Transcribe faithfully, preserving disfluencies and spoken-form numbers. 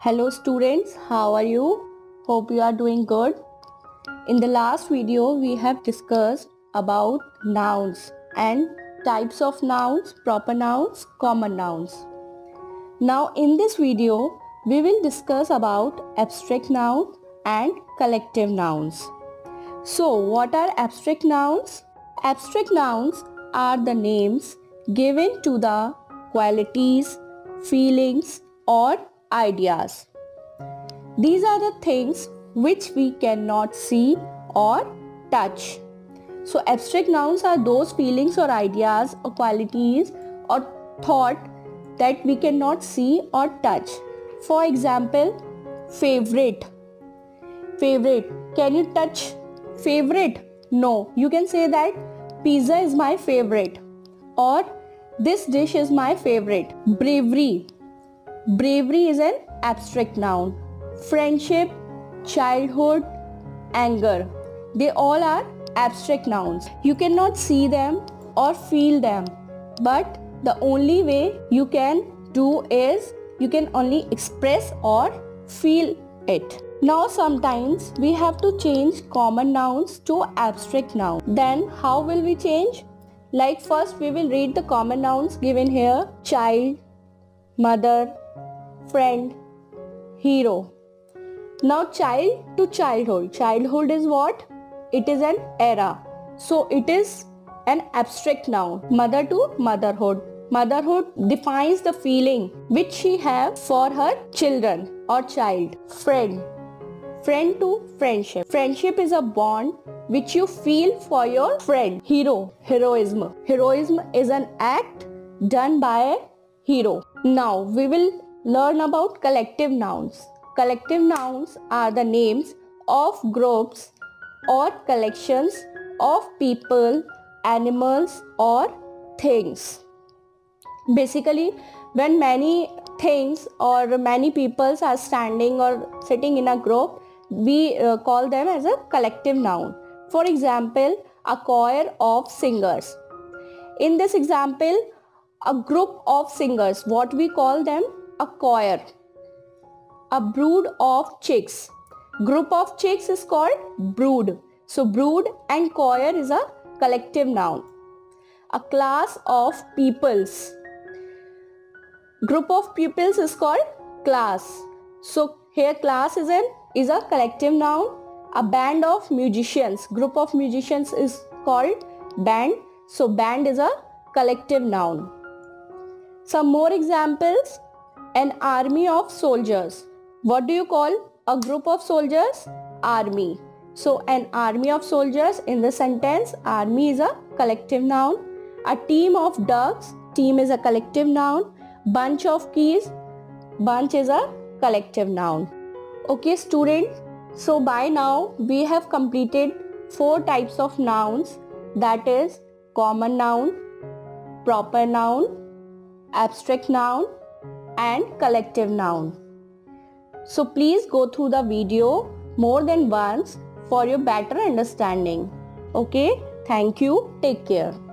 Hello students, how are you? Hope you are doing good. In the last video, we have discussed about nouns and types of nouns, proper nouns, common nouns. Now in this video, we will discuss about abstract nouns and collective nouns. So what are abstract nouns? Abstract nouns are the names given to the qualities, feelings or ideas. These are the things which we cannot see or touch. So abstract nouns are those feelings or ideas or qualities or thought that we cannot see or touch. For example, favorite. Favorite. Can you touch favorite? No. You can say that pizza is my favorite or this dish is my favorite. Bravery. Bravery is an abstract noun. Friendship, childhood, anger, they all are abstract nouns. You cannot see them or feel them, but the only way you can do is you can only express or feel it. Now sometimes we have to change common nouns to abstract nouns. Then how will we change? Like first we will read the common nouns given here. Child, mother, friend, hero. Now child to childhood. Childhood is what? It is an era. So it is an abstract noun. Mother to motherhood. Motherhood defines the feeling which she has for her children or child. Friend. Friend to friendship. Friendship is a bond which you feel for your friend. Hero. Heroism. Heroism is an act done by a hero. Now we will learn about collective nouns. Collective nouns are the names of groups or collections of people, animals or things. Basically, when many things or many peoples are standing or sitting in a group, we uh, call them as a collective noun. For example, a choir of singers. In this example, a group of singers, what we call them? A choir. A brood of chicks. Group of chicks is called brood. So brood and choir is a collective noun. A class of peoples. Group of pupils is called class. So here class is an is a collective noun. A band of musicians. Group of musicians is called band. So band is a collective noun. Some more examples. An army of soldiers. What do you call a group of soldiers? Army. So an army of soldiers, in the sentence, army is a collective noun. A team of ducks. Team is a collective noun. Bunch of keys. Bunch is a collective noun. Okay students, so by now we have completed four types of nouns, that is common noun, proper noun, abstract noun and collective noun. So please go through the video more than once for your better understanding. Okay, thank you. Take care.